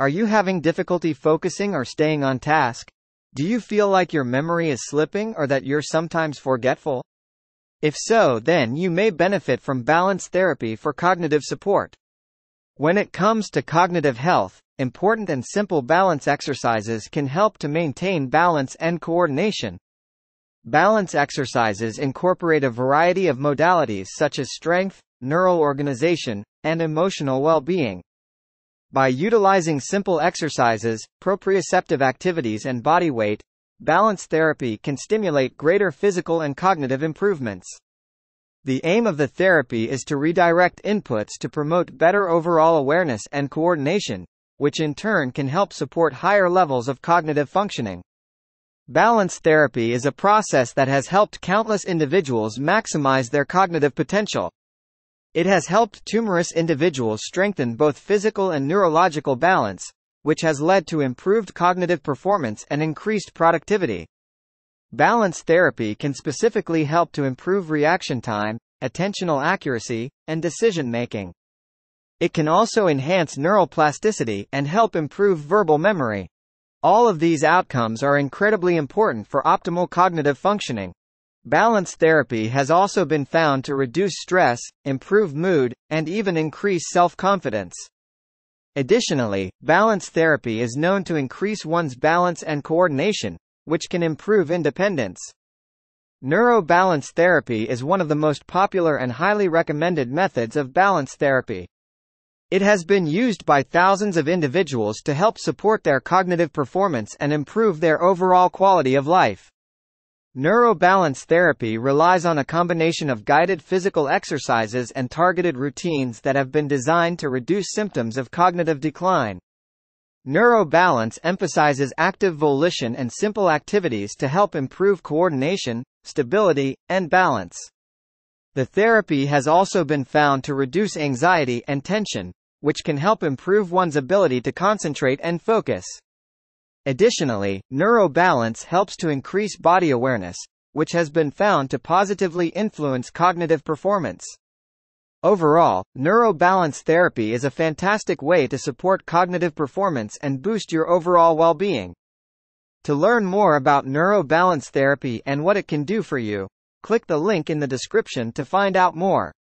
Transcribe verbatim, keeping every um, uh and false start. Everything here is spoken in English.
Are you having difficulty focusing or staying on task? Do you feel like your memory is slipping or that you're sometimes forgetful? If so, then you may benefit from balance therapy for cognitive support. When it comes to cognitive health, important and simple balance exercises can help to maintain balance and coordination. Balance exercises incorporate a variety of modalities such as strength, neural organization, and emotional well-being. By utilizing simple exercises, proprioceptive activities, and body weight, balance therapy can stimulate greater physical and cognitive improvements. The aim of the therapy is to redirect inputs to promote better overall awareness and coordination, which in turn can help support higher levels of cognitive functioning. Balance therapy is a process that has helped countless individuals maximize their cognitive potential. It has helped numerous individuals strengthen both physical and neurological balance, which has led to improved cognitive performance and increased productivity. Balance therapy can specifically help to improve reaction time, attentional accuracy, and decision-making. It can also enhance neuroplasticity and help improve verbal memory. All of these outcomes are incredibly important for optimal cognitive functioning. Balance therapy has also been found to reduce stress, improve mood, and even increase self-confidence. Additionally, balance therapy is known to increase one's balance and coordination, which can improve independence. Neuro-Balance Therapy is one of the most popular and highly recommended methods of balance therapy. It has been used by thousands of individuals to help support their cognitive performance and improve their overall quality of life. Neuro-Balance Therapy relies on a combination of guided physical exercises and targeted routines that have been designed to reduce symptoms of cognitive decline. Neuro-Balance emphasizes active volition and simple activities to help improve coordination, stability, and balance. The therapy has also been found to reduce anxiety and tension, which can help improve one's ability to concentrate and focus. Additionally, neuro-balance helps to increase body awareness, which has been found to positively influence cognitive performance. Overall, neuro-balance therapy is a fantastic way to support cognitive performance and boost your overall well-being. To learn more about neuro-balance therapy and what it can do for you, click the link in the description to find out more.